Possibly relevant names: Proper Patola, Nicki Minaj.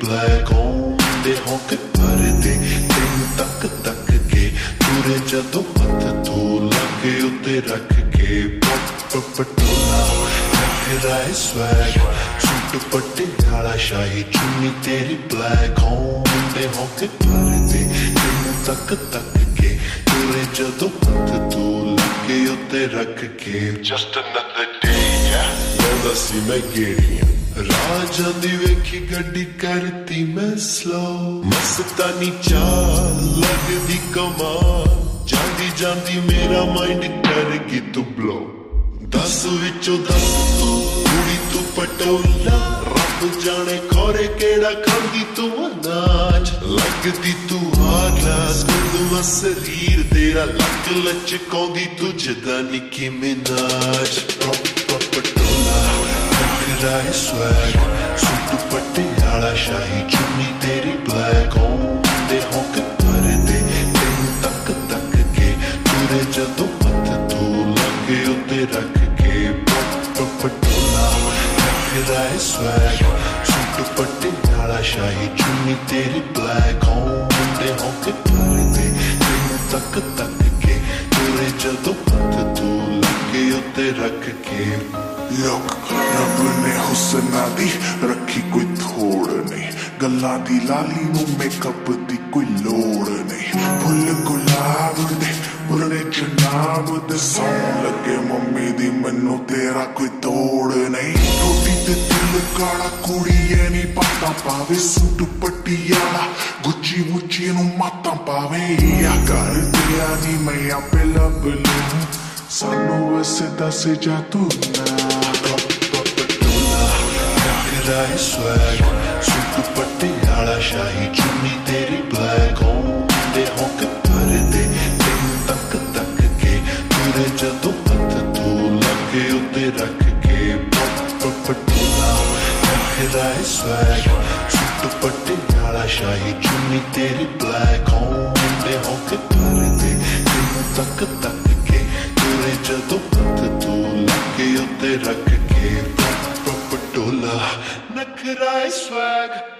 black on de honk par de tin tak tak ke ture jadon hath tho lage utte rakh ke proper patola rakhda hai swag chut patte wala shahi chunni teri black on de honk par de tin tak tak ke ture jadon hath tho lage utte rakh ke just another day banda si main giriyan राजा दी वेखी गड्डी करती मैं slow मस्तानी चाल लगदी कमाल जांदी जांदी मेरा mind करगी तू ब्लो दस विचों दस तू कुड़ी तू पटोला रब जाने खोरे केड़ा खांदी तू अनाज लगदी तू आगलास गुंदवा शरीर तेरा लक लचकांदी तू जदा निकी मिनाज प्रॉपर पटोला I swag, suit dupatte wala shahi chunni teri black on de honk par de tin tak tak ke ture jadon hath tho lage utte rakh ke proper patola I swag, suit dupatte wala shahi chunni teri black on de honk par de tin tak tak ke ture jadon hath tho lage utte rakh ke Look, रब ने हुस्ना दी रखी कोई थोड़ नहीं गल्ला दी लाली नू makeup दी कोई लोड़ नहीं फुल गुलाब दे पुरने जनाब दे सौं लगे मम्मी दी मैनू तेरा कोई तोड़ नहीं रोटी ते दिल काड़ा कुड़िए नी पाता पावे सूट पटियाला गुच्ची मुच्ची नू माता पावे या कर दिया नी मैं आपे लब लूं सानू ऐसे दस जा तू ना I swag, suit dupatte wala shahi chunni teri black on de honk par de tin tak tak ke ture jadon hath tho lage utte rakh ke proper patola I swag, suit dupatte wala shahi chunni teri black on de honk par de tin tak tak ke ture jadon hath tho lage utte rakh ke proper patola I swag